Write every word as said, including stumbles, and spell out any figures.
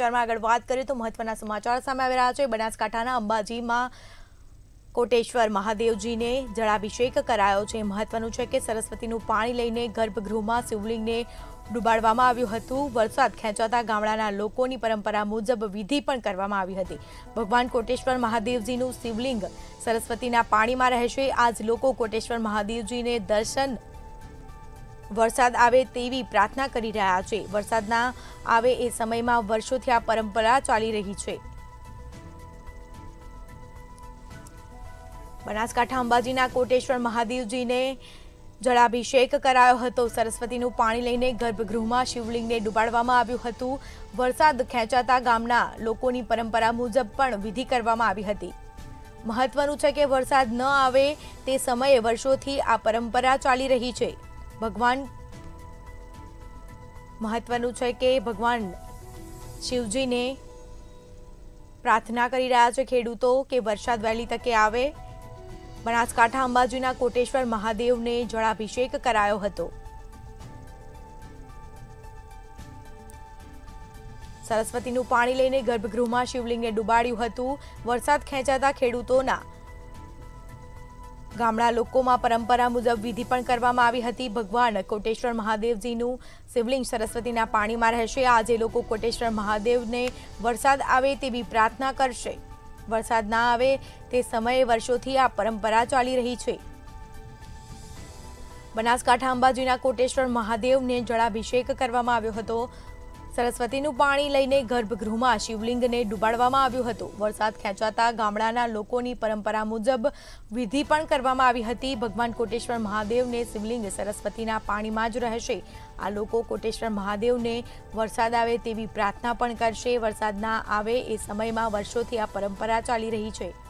आगे बात करें तो महत्वना समाचार सामे आवी रह्या छे। बनासकांठाना अंबाजी में कोटेश्वर महादेव जी ने जलाभिषेक करायो छे। महत्वनुं छे के सरस्वतीनुं पाणी लईने गर्भगृह में शिवलिंग ने डूबाड़वामां आव्युं हतुं। वरसाद खेचाता गामडाना लोकोनी परंपरा मुजब विधि पण करवामां आवी हती। भगवान कोटेश्वर महादेवजीनुं शिवलिंग सरस्वतीना पाणीमां रहेशे। आज लोको कोटेश्वर महादेवजीने दर्शन वरसाद आवे तेवी प्रार्थना करी रह्या छे। वरसाद ना आवे ए समयमां वर्षोथी आ परंपरा चाली रही छे। बनासकांठा अंबाजीना कोटेश्वर महादेवजीने जलाभिषेक करायो हतो। सरस्वतीनुं पाणी लईने गर्भगृहमां शिवलिंगने डूबाड़वामां आव्युं हतुं। वरसाद खेचाता गामना लोकोनी परंपरा मुजब पण विधि करवामां आवी हती। महत्वनुं छे के वरसाद न आवे ते समये वर्षोथी आ परंपरा चाली रही छे। भगवान महत्वनुं छे के भगवान शिवजी ने प्रार्थना करी रह्या छे खेडूतो के वरसाद वहेली तके आवे। बनासकांठा अंबाजीना कोटेश्वर महादेव ने जलाभिषेक करायो हतो। सरस्वतीनुं पाणी लईने गर्भगृहमां शिवलिंगने डूबाड्युं हतुं। वरसाद खेंचाता खेडूतोना गामडा लोकोमां परंपरा मुजब विधि पण करवामां आवी हती। भगवान कोटेश्वर महादेवजीनुं शिवलिंग सरस्वतीना पाणीमां रहेशे। आजे लोको कोटेश्वर महादेवने वरसाद आवे तेवी प्रार्थना करशे। वरसाद ना आवे ते समये वर्षोथी आ परंपरा चाली रही छे। बनासकांठा अंबाजीना कोटेश्वर महादेवने जलाभिषेक करवामां आव्यो हतो। सरस्वतीनुं पाणी लईने गर्भगृहमां शिवलिंगने डूबाड़वामां आव्युं हतुं। वरसाद खेंचाता गामडाना लोकोनी परंपरा मुजब विधि पण करवामां आवी हती। भगवान कोटेश्वर महादेवने शिवलिंग सरस्वतीना पाणीमां ज रहेशे। आ लोको कोटेश्वर महादेवने वरसाद आवे तेवी प्रार्थना पण करशे। वरसाद ना आवे ए समयमां वर्षोथी आ परंपरा चाली रही छे।